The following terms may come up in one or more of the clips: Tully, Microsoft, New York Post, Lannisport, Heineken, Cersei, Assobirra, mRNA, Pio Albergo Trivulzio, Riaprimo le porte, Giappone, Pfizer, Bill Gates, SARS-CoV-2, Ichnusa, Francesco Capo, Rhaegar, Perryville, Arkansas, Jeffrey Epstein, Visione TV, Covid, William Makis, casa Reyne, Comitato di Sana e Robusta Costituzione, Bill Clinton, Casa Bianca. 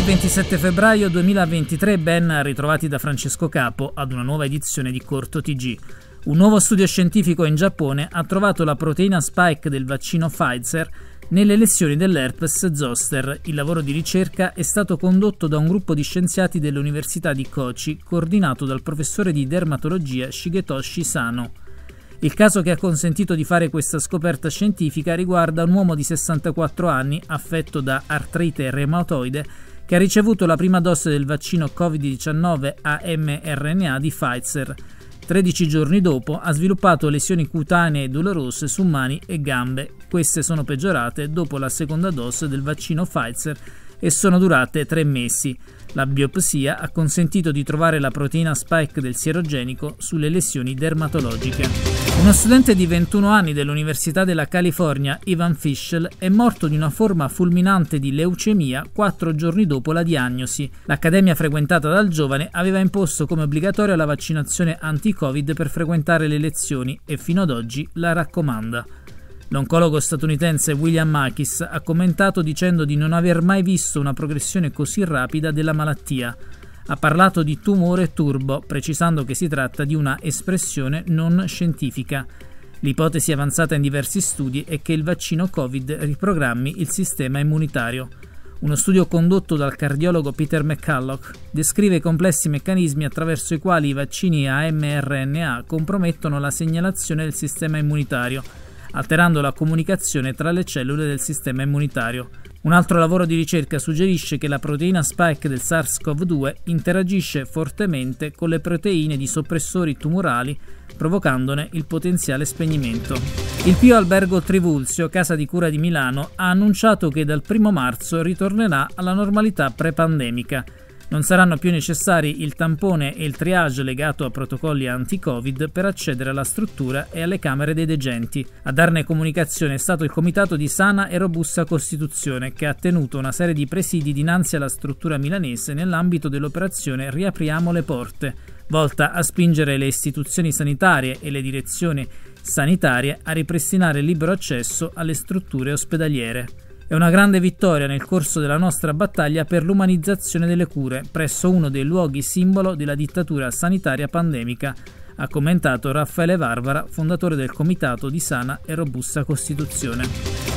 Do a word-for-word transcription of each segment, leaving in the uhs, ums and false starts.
Lunedì ventisette febbraio duemilaventitré, ben ritrovati da Francesco Capo ad una nuova edizione di Corto T G. Un nuovo studio scientifico in Giappone ha trovato la proteina spike del vaccino Pfizer nelle lesioni dell'herpes zoster. Il lavoro di ricerca è stato condotto da un gruppo di scienziati dell'Università di Kochi, coordinato dal professore di dermatologia Shigetoshi Sano. Il caso che ha consentito di fare questa scoperta scientifica riguarda un uomo di sessantaquattro anni affetto da artrite reumatoide che ha ricevuto la prima dose del vaccino Covid diciannove a mRNA di Pfizer. tredici giorni dopo ha sviluppato lesioni cutanee dolorose su mani e gambe. Queste sono peggiorate dopo la seconda dose del vaccino Pfizer e sono durate tre mesi. La biopsia ha consentito di trovare la proteina spike del sierogenico sulle lesioni dermatologiche. Uno studente di ventuno anni dell'Università della California, Eva Fishel, è morto di una forma fulminante di leucemia quattro giorni dopo la diagnosi. L'accademia frequentata dal giovane aveva imposto come obbligatoria la vaccinazione anti-Covid per frequentare le lezioni e fino ad oggi la raccomanda. L'oncologo statunitense William Makis ha commentato dicendo di non aver mai visto una progressione così rapida della malattia. Ha parlato di tumore turbo, precisando che si tratta di una espressione non scientifica. L'ipotesi avanzata in diversi studi è che il vaccino Covid riprogrammi il sistema immunitario. Uno studio condotto dal cardiologo Peter McCulloch descrive i complessi meccanismi attraverso i quali i vaccini a mRNA compromettono la segnalazione del sistema immunitario, alterando la comunicazione tra le cellule del sistema immunitario. Un altro lavoro di ricerca suggerisce che la proteina spike del SARS-CoV due interagisce fortemente con le proteine di soppressori tumorali, provocandone il potenziale spegnimento. Il Pio Albergo Trivulzio, casa di cura di Milano, ha annunciato che dal primo marzo ritornerà alla normalità pre-pandemica. Non saranno più necessari il tampone e il triage legato a protocolli anti-Covid per accedere alla struttura e alle camere dei degenti. A darne comunicazione è stato il Comitato di Sana e Robusta Costituzione, che ha tenuto una serie di presidi dinanzi alla struttura milanese nell'ambito dell'operazione Riapriamo le porte, volta a spingere le istituzioni sanitarie e le direzioni sanitarie a ripristinare il libero accesso alle strutture ospedaliere. È una grande vittoria nel corso della nostra battaglia per l'umanizzazione delle cure, presso uno dei luoghi simbolo della dittatura sanitaria pandemica, ha commentato Raffaele Barbara, fondatore del Comitato di Sana e Robusta Costituzione.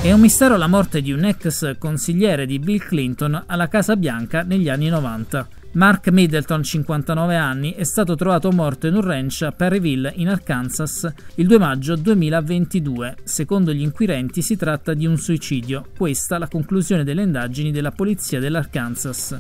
È un mistero la morte di un ex consigliere di Bill Clinton alla Casa Bianca negli anni novanta. Mark Middleton, cinquantanove anni, è stato trovato morto in un ranch a Perryville, in Arkansas, il due maggio duemilaventidue. Secondo gli inquirenti si tratta di un suicidio, questa la conclusione delle indagini della polizia dell'Arkansas.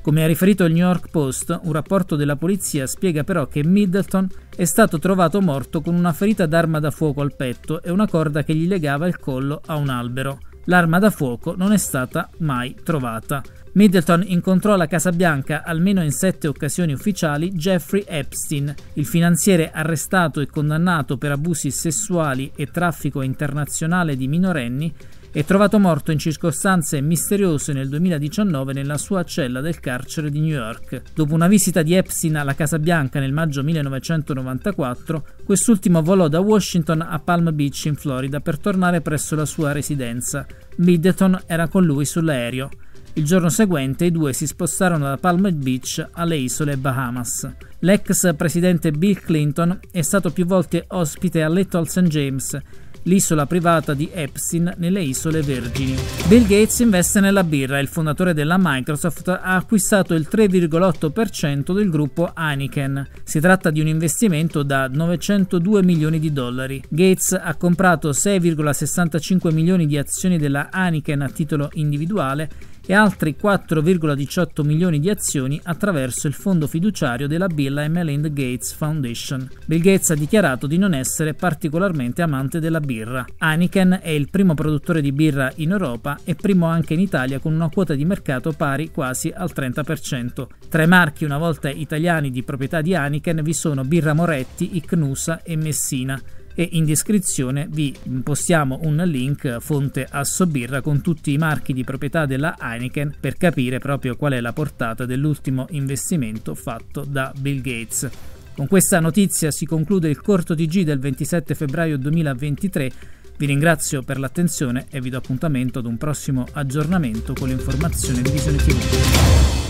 Come ha riferito il New York Post, un rapporto della polizia spiega però che Middleton è stato trovato morto con una ferita d'arma da fuoco al petto e una corda che gli legava il collo a un albero. L'arma da fuoco non è stata mai trovata. Middleton incontrò alla Casa Bianca, almeno in sette occasioni ufficiali, Jeffrey Epstein, il finanziere arrestato e condannato per abusi sessuali e traffico internazionale di minorenni, e trovato morto in circostanze misteriose nel duemiladiciannove nella sua cella del carcere di New York. Dopo una visita di Epstein alla Casa Bianca nel maggio millenovecentonovantaquattro, quest'ultimo volò da Washington a Palm Beach in Florida per tornare presso la sua residenza. Middleton era con lui sull'aereo. Il giorno seguente i due si spostarono da Palm Beach alle isole Bahamas. L'ex presidente Bill Clinton è stato più volte ospite a Little Saint James, l'isola privata di Epstein nelle Isole Vergini. Bill Gates investe nella birra e il fondatore della Microsoft ha acquistato il tre virgola otto per cento del gruppo Heineken. Si tratta di un investimento da novecentodue milioni di dollari. Gates ha comprato sei virgola sessantacinque milioni di azioni della Heineken a titolo individuale e altri quattro virgola diciotto milioni di azioni attraverso il fondo fiduciario della Bill e Melinda Gates Foundation. Bill Gates ha dichiarato di non essere particolarmente amante della birra. Heineken è il primo produttore di birra in Europa e primo anche in Italia, con una quota di mercato pari quasi al trenta per cento. Tra i marchi una volta italiani di proprietà di Heineken vi sono Birra Moretti, Ichnusa e Messina. E in descrizione vi postiamo un link fonte Assobirra con tutti i marchi di proprietà della Heineken per capire proprio qual è la portata dell'ultimo investimento fatto da Bill Gates. Con questa notizia si conclude il Corto T G del ventisette febbraio duemilaventitré. Vi ringrazio per l'attenzione e vi do appuntamento ad un prossimo aggiornamento con le informazioni di Visione ti vu.